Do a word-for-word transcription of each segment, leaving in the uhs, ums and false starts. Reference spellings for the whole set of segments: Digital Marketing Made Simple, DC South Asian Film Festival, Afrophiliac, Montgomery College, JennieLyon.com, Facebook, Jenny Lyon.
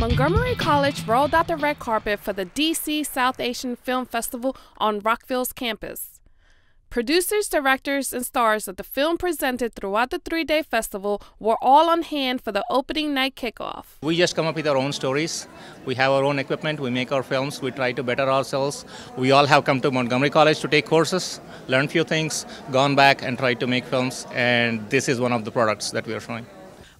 Montgomery College rolled out the red carpet for the D C South Asian Film Festival on Rockville's campus. Producers, directors, and stars of the film presented throughout the three-day festival were all on hand for the opening night kickoff. We just come up with our own stories. We have our own equipment. We make our films. We try to better ourselves. We all have come to Montgomery College to take courses, learn a few things, gone back and tried to make films. And this is one of the products that we are showing.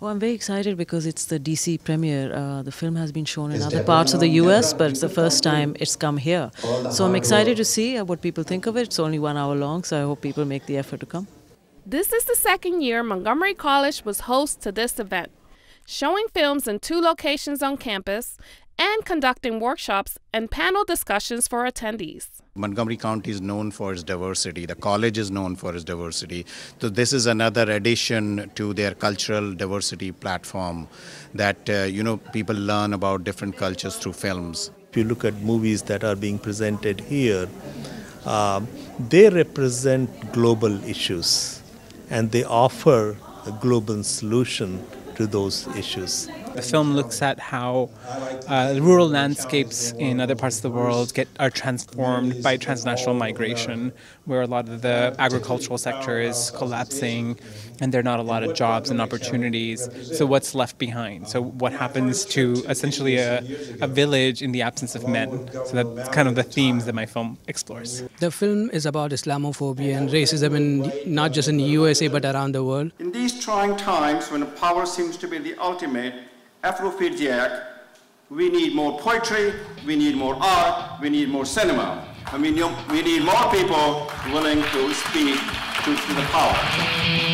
Well, I'm very excited because it's the D C premiere. Uh, the film has been shown in other parts of the U S, but it's the first time it's come here. So I'm excited to see what people think of it. It's only one hour long, so I hope people make the effort to come. This is the second year Montgomery College was host to this event, showing films in two locations on campus and conducting workshops and panel discussions for attendees. Montgomery County is known for its diversity. The college is known for its diversity. So this is another addition to their cultural diversity platform that, uh, you know, people learn about different cultures through films. If you look at movies that are being presented here, uh, they represent global issues and they offer a global solution to those issues. The film looks at how uh, rural landscapes in other parts of the world get are transformed by transnational migration, where a lot of the agricultural sector is collapsing and there are not a lot of jobs and opportunities. So what's left behind? So what happens to essentially a, a village in the absence of men? So that's kind of the themes that my film explores. The film is about Islamophobia and racism, in, not just in the U S A but around the world. In these trying times when power seems to be the ultimate Afrophiliac, we need more poetry, we need more art, we need more cinema. I mean, we need more people willing to speak to the power.